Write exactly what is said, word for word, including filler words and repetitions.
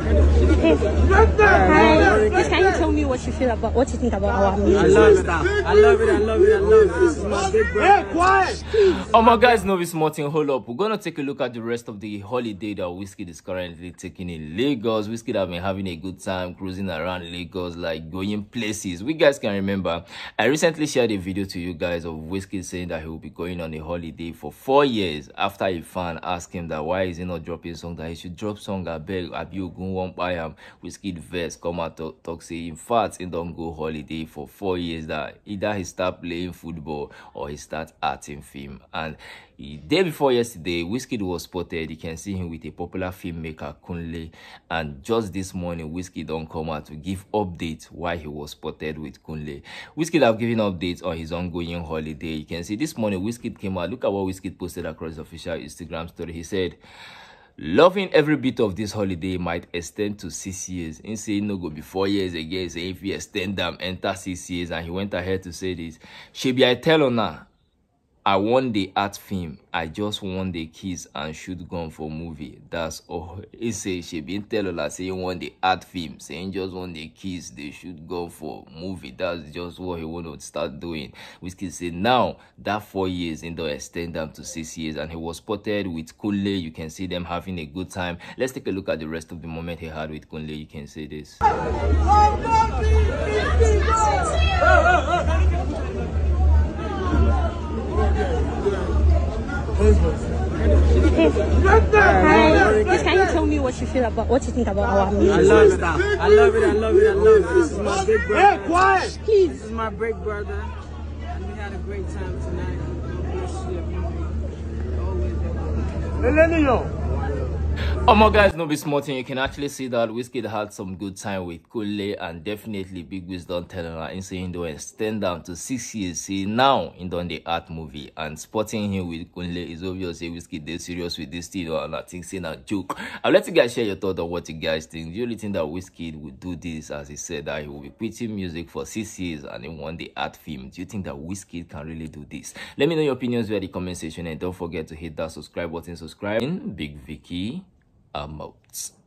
Hi. Please, can you tell me what you feel about, what you think about our music? I love it. I love it. I love it. I love it. This is my big brother. Hey, quiet. Oh my guys, no, this Martin. Hold up. We're gonna take a look at the rest of the holiday that Wizkid is currently taking in Lagos. Wizkid have been having a good time cruising around Lagos, like going places. We guys can remember. I recently shared a video to you guys of Wizkid saying that he will be going on a holiday for four years. After a fan asked him that why is he not dropping song, that he should drop song. I beg Abiyogun won't buy him. Wizkid verse come out to talk say in fact he don't go holiday for four years, that either he start playing football or he start acting film. And the day before yesterday, Wizkid was spotted. You can see him with a popular filmmaker Kunle, and just this morning Wizkid don't come out to give updates why he was spotted with Kunle. Wizkid have given updates on his ongoing holiday. You can see this morning Wizkid came out. Look at what Wizkid posted across the official Instagram story. He said, "Loving every bit of this holiday might extend to six years. In saying no go be four years again, say if we extend them, enter six years, and he went ahead to say this. Shebi I tell on her, I want the art film. I just want the kiss and shoot gun for movie. That's all." He says she been telling her saying want the art film, saying just want the kiss, they shoot gun for movie. That's just what he want to start doing. Wizkid said now that four years in the extend them to six years, and he was spotted with Kunle. You can see them having a good time. Let's take a look at the rest of the moment he had with Kunle. You can see this. Hi. Please, can you tell me what you feel about, what you think about our music? I love it. I love it. I love it. I love it. This is my big brother. Hey, quiet. This is my big brother, and we had a great time tonight. Always. Oh my guys, no be smarting. You can actually see that Wizkid had some good time with Kunle, and definitely Big Wiz don't tell her in saying they extend down to six years. See now in done the art movie, and spotting him with Kunle is obvious. Hey, Wizkid, they serious with this thing, and I think saying a joke. I'll let you guys share your thought on what you guys think. The only thing that Wizkid would do this, as he said that he will be quitting music for six years and he won the art film. Do you think that Wizkid can really do this? Let me know your opinions via the comment section, and don't forget to hit that subscribe button. Subscribe in Big Vicky. I'm out.